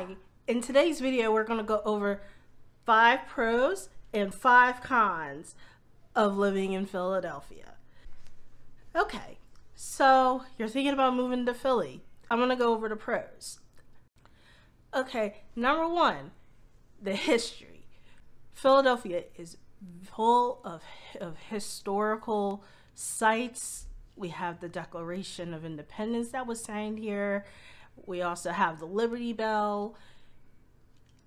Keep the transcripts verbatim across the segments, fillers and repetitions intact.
Hi, in today's video we're going to go over five pros and five cons of living in Philadelphia. Okay, so you're thinking about moving to Philly. I'm going to go over the pros. Okay, number one, the history. Philadelphia is full of, of historical sites. We have the Declaration of Independence that was signed here. We also have the Liberty Bell,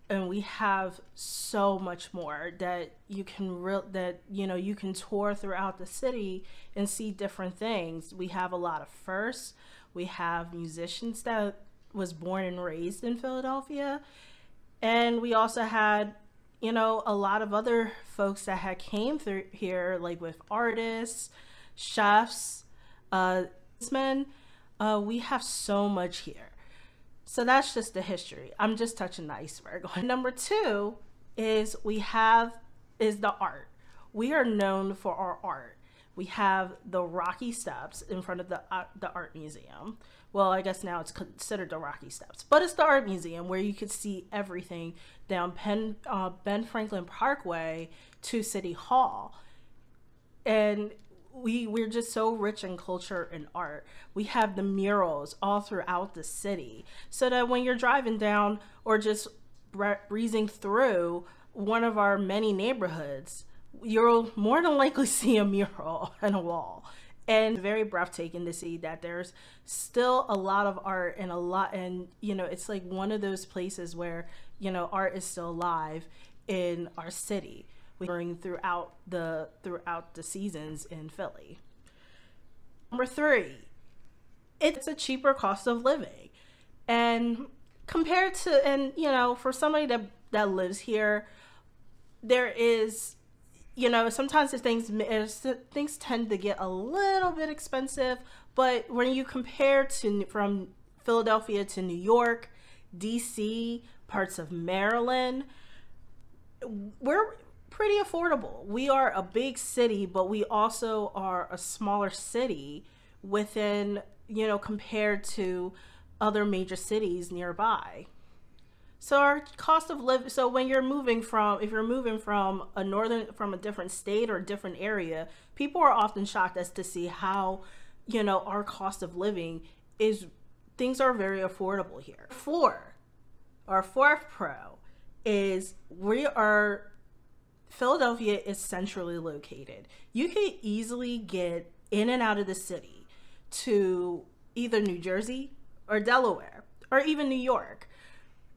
and we have so much more that you can real that you know you can tour throughout the city and see different things. We have a lot of firsts. We have musicians that was born and raised in Philadelphia, and we also had you know a lot of other folks that had came through here, like with artists, chefs, uh, men. Uh, we have so much here. So that's just the history. I'm just touching the iceberg. Number two is we have is the art. We are known for our art. We have the Rocky Steps in front of the, uh, the art museum. Well, I guess now it's considered the Rocky Steps, but it's the art museum where you could see everything down Penn, uh, Ben Franklin Parkway to City Hall. And we, we're just so rich in culture and art. We have the murals all throughout the city, so that when you're driving down or just breezing through one of our many neighborhoods, you'll more than likely see a mural on a wall. And very breathtaking to see that there's still a lot of art and a lot, and you know, it's like one of those places where, you know, art is still alive in our city. Throughout the throughout the seasons in Philly. Number three, it's a cheaper cost of living, and compared to and you know for somebody that that lives here, there is you know sometimes the things things tend to get a little bit expensive, but when you compare to from Philadelphia to New York, D C, parts of Maryland, we're pretty affordable. We are a big city, but we also are a smaller city within, you know, compared to other major cities nearby. So our cost of living, so when you're moving from, if you're moving from a northern, from a different state or a different area, people are often shocked as to see how, you know, our cost of living is, things are very affordable here. Four, our fourth pro is we are, Philadelphia is centrally located. You can easily get in and out of the city to either New Jersey or Delaware or even New York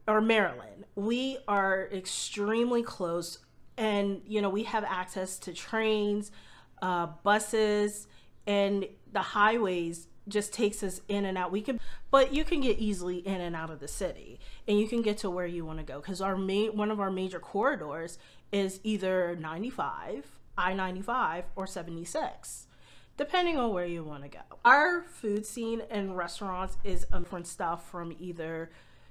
or Maryland. We are extremely close, and you know we have access to trains, uh, buses, and the highways just takes us in and out. We can, but you can get easily in and out of the city, and you can get to where you want to go because our main, one of our major corridors is either ninety-five, I ninety-five, or seventy-six, depending on where you want to go. Our food scene and restaurants is different stuff from either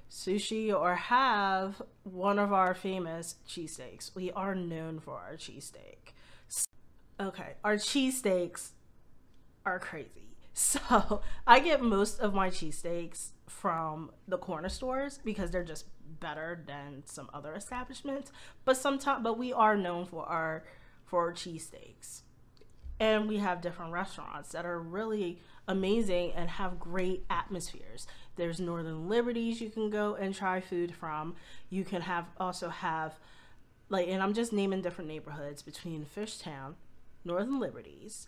sushi or have one of our famous cheesesteaks. We are known for our cheesesteak. Okay, our cheesesteaks are crazy. So I get most of my cheesesteaks from the corner stores because they're just better than some other establishments, but sometimes but we are known for our for our cheesesteaks, and we have different restaurants that are really amazing and have great atmospheres. There's Northern Liberties you can go and try food from. You can have also have like, and I'm just naming different neighborhoods between Fishtown, Northern Liberties,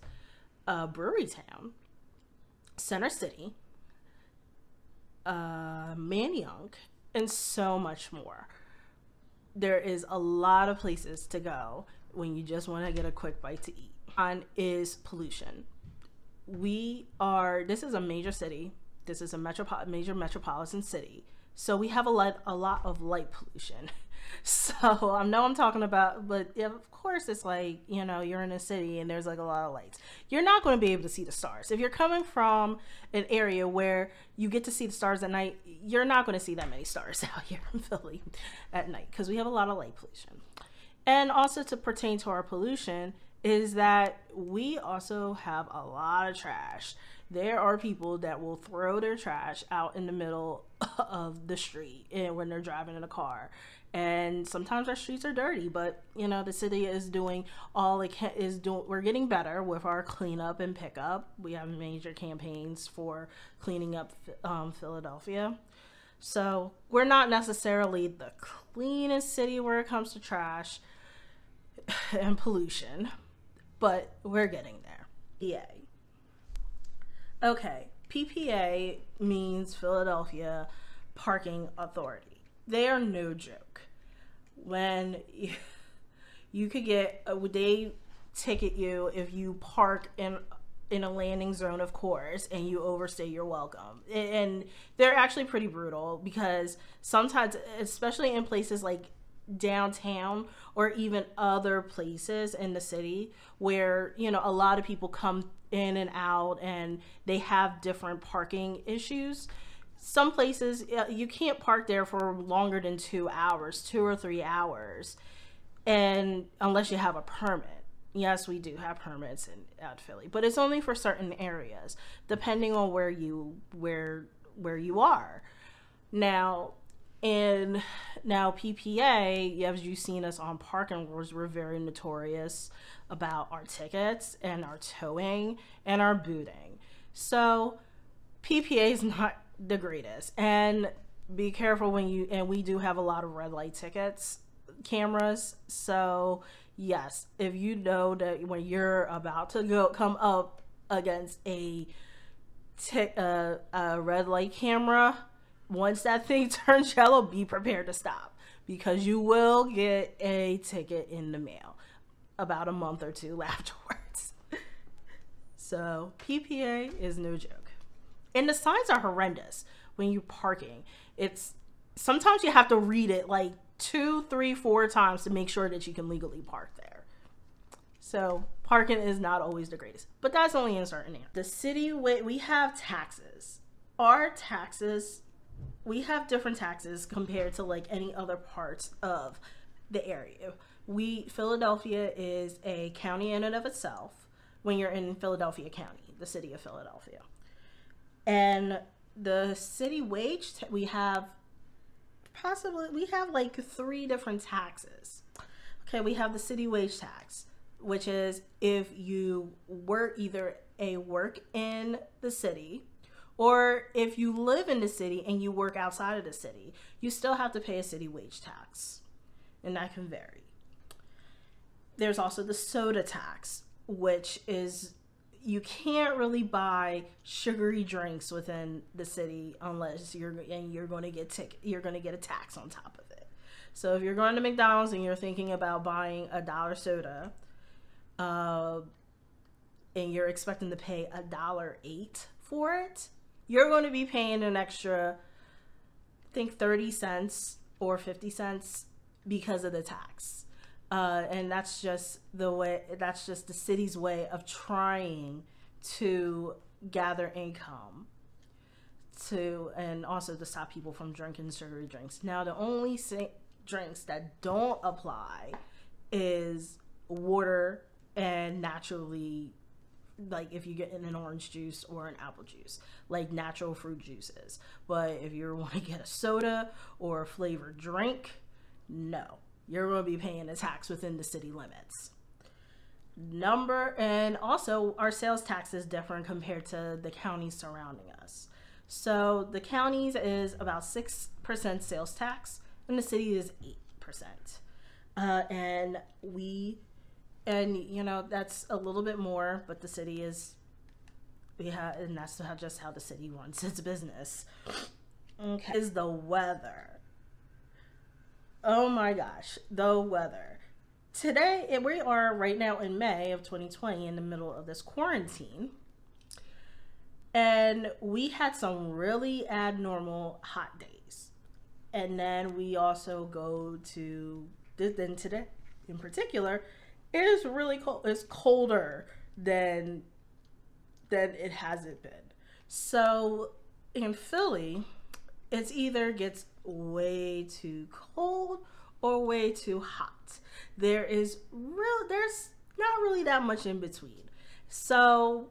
uh, Brewerytown, Center City, uh, Manayunk, and so much more. There is a lot of places to go when you just want to get a quick bite to eat. One is pollution. We are, this is a major city. This is a metropo- major metropolitan city. So we have a lot, a lot of light pollution. So I know I'm talking about, but of course it's like, you know, you're in a city and there's like a lot of lights. You're not going to be able to see the stars. If you're coming from an area where you get to see the stars at night, you're not going to see that many stars out here in Philly at night because we have a lot of light pollution. And also to pertain to our pollution is that we also have a lot of trash. There are people that will throw their trash out in the middle of the street and when they're driving in a car. And sometimes our streets are dirty, but you know, the city is doing all it can, is doing, we're getting better with our cleanup and pickup. We have major campaigns for cleaning up um, Philadelphia. So we're not necessarily the cleanest city where it comes to trash and pollution, but we're getting there. Yay. Okay, P P A means Philadelphia Parking Authority. They are no joke. When you, you could get, they ticket you if you park in in a landing zone, of course, and you overstay your welcome. And they're actually pretty brutal, because sometimes, especially in places like downtown or even other places in the city where, you know, a lot of people come in and out and they have different parking issues. Some places you can't park there for longer than two hours, two or three hours, and unless you have a permit. Yes, we do have permits in out Philly, but it's only for certain areas, depending on where you where where you are. Now, and now P P A, as you've seen us on parking wars, we're very notorious about our tickets and our towing and our booting. So P P A is not the greatest, and be careful when you, and we do have a lot of red light tickets, cameras. So yes, if you know that when you're about to go come up against a, uh, a red light camera, once that thing turns yellow, be prepared to stop, because you will get a ticket in the mail about a month or two afterwards. So P P A is no joke. And the signs are horrendous when you're parking. It's sometimes you have to read it like two, three, four times to make sure that you can legally park there. So parking is not always the greatest, but that's only in certain areas. The city, we have taxes. Our taxes, we have different taxes compared to like any other parts of the area. We, Philadelphia is a county in and of itself when you're in Philadelphia County, the city of Philadelphia. And the city wage, we have possibly, we have like three different taxes. Okay, we have the city wage tax, which is if you were either a work in the city, or if you live in the city and you work outside of the city, you still have to pay a city wage tax, and that can vary. There's also the soda tax, which is you can't really buy sugary drinks within the city unless you're and you're going to get tick, you're going to get a tax on top of it. So if you're going to McDonald's and you're thinking about buying a dollar soda, uh, and you're expecting to pay a dollar eight for it, you're going to be paying an extra, I think, thirty cents or fifty cents because of the tax. Uh, and that's just the way, that's just the city's way of trying to gather income to, and also to stop people from drinking sugary drinks. Now, the only drinks that don't apply is water and naturally, like if you get in an orange juice or an apple juice, like natural fruit juices. But if you want to get a soda or a flavored drink, no, you're going to be paying a tax within the city limits. Number, and also our sales tax is different compared to the counties surrounding us. So the counties is about six percent sales tax and the city is eight percent. Uh, and we And, you know, that's a little bit more, but the city is, we have, and that's how, just how the city runs its business. Okay. Is the weather. Oh my gosh, the weather. Today, and we are right now in May of twenty twenty in the middle of this quarantine. And we had some really abnormal hot days. And then we also go to, then today in particular, it is really cold. It's colder than than it hasn't been. So in Philly, it's either gets way too cold or way too hot. There is real. There's not really that much in between. So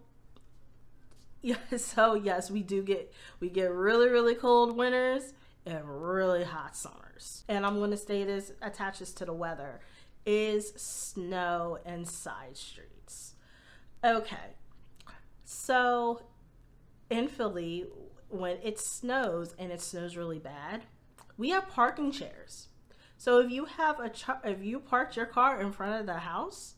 yeah, so yes, we do get, we get really, really cold winters and really hot summers. And I'm going to say this, attaches to the weather, is snow and side streets. Okay, so in Philly, when it snows and it snows really bad, we have parking chairs. So if you have a char if you park your car in front of the house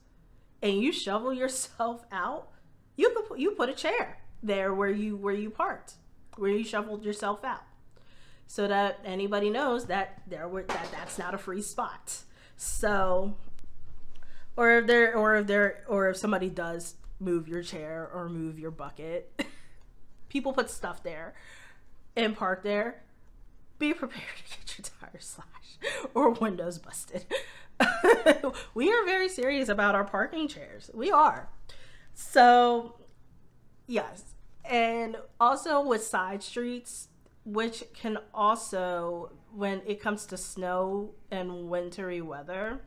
and you shovel yourself out, you could put, you put a chair there where you where you parked, where you shoveled yourself out, so that anybody knows that there were that that's not a free spot. So, or if there or if there or if somebody does move your chair or move your bucket, people put stuff there and park there. Be prepared to get your tires slashed or windows busted. We are very serious about our parking chairs. We are. So, yes. And also with side streets, which can also, when it comes to snow and wintry weather,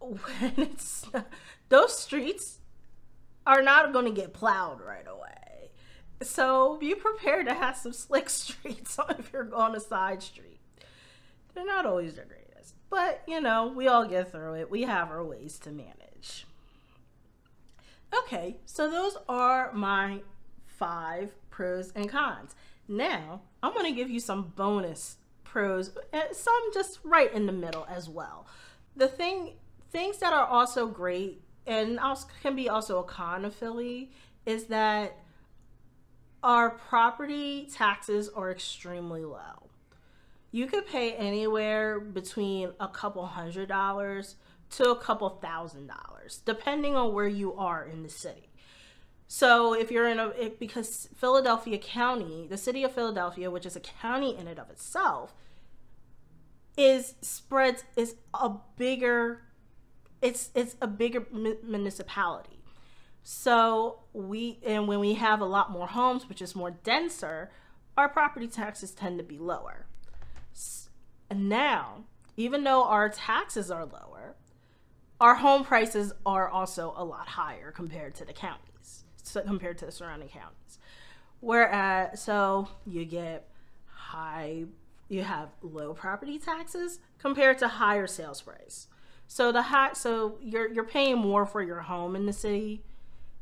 when it's, those streets are not going to get plowed right away. So be prepared to have some slick streets if you're on a side street. They're not always the greatest, but you know, we all get through it. We have our ways to manage. Okay, so those are my five pros and cons. Now, I'm going to give you some bonus pros, some just right in the middle as well. The thing, things that are also great and also can be also a con of Philly is that our property taxes are extremely low. You could pay anywhere between a couple hundred dollars to a couple thousand dollars, depending on where you are in the city. So if you're in a, it, because Philadelphia County, the city of Philadelphia, which is a county in and of itself, is spreads, is a bigger, it's, it's a bigger municipality. So we, and when we have a lot more homes, which is more denser, our property taxes tend to be lower. And now, even though our taxes are lower, our home prices are also a lot higher compared to the counties, so compared to the surrounding counties. Whereas, so you get high, you have low property taxes compared to higher sales price. So the high, so you're, you're paying more for your home in the city,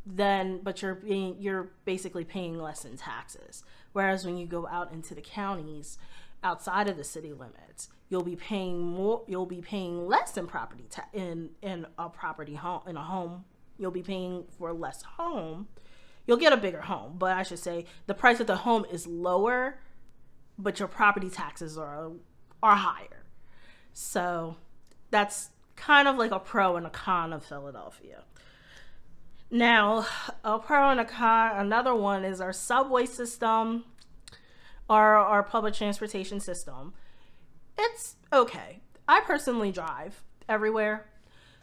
then but you're being you're basically paying less in taxes, whereas when you go out into the counties outside of the city limits, you'll be paying more you'll be paying less in property ta in in a property home in a home you'll be paying for less home you'll get a bigger home, but I should say the price of the home is lower, but your property taxes are are higher. So that's kind of like a pro and a con of Philadelphia. Now, a pro and a con, another one is our subway system, our, our public transportation system. It's okay. I personally drive everywhere.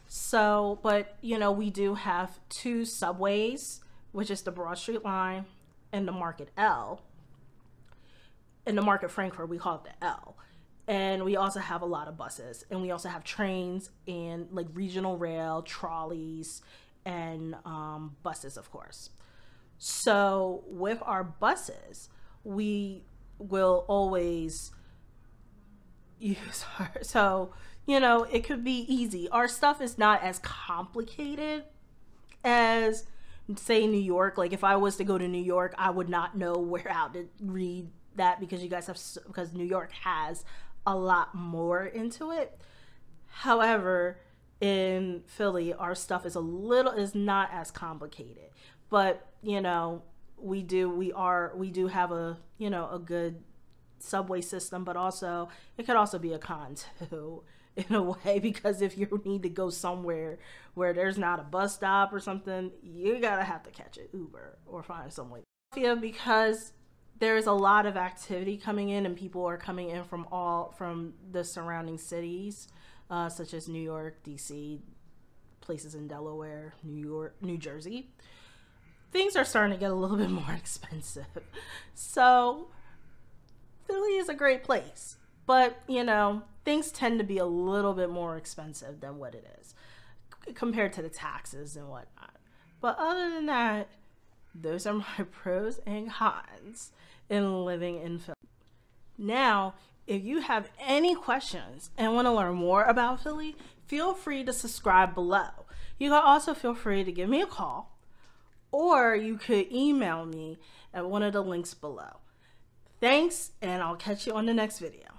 So, but you know, we do have two subways, which is the Broad Street Line and the Market L. In the Market Frankfort, we call it the L. And we also have a lot of buses, and we also have trains and like regional rail, trolleys, and um, buses, of course. So with our buses, we will always use our, so, you know, it could be easy. Our stuff is not as complicated as, say, New York. Like if I was to go to New York, I would not know where how to read that, because you guys have, because New York has a lot more into it. However, in Philly, our stuff is a little is not as complicated, but you know, we do we are we do have a you know a good subway system, but also it could also be a con too in a way, because if you need to go somewhere where there's not a bus stop or something, you gotta have to catch an Uber or find some way. Because there's a lot of activity coming in, and people are coming in from all from the surrounding cities. Uh, such as New York, D C, places in Delaware, New York, New Jersey, things are starting to get a little bit more expensive. So Philly is a great place, but you know, things tend to be a little bit more expensive than what it is compared to the taxes and whatnot. But other than that, Those are my pros and cons in living in Philly. Now, if you have any questions and want to learn more about Philly, feel free to subscribe below. You can also feel free to give me a call, or you could email me at one of the links below. Thanks, and I'll catch you on the next video.